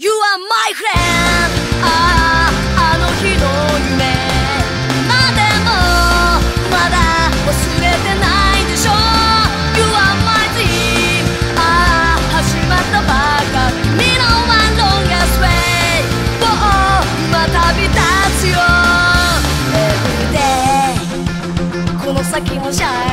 You are my friend. あの日の夢までもまだ忘れてないでしょ。 You are my dream. 始まったばかり君の one longest way. 今旅立つよ Everyday この先もシャイ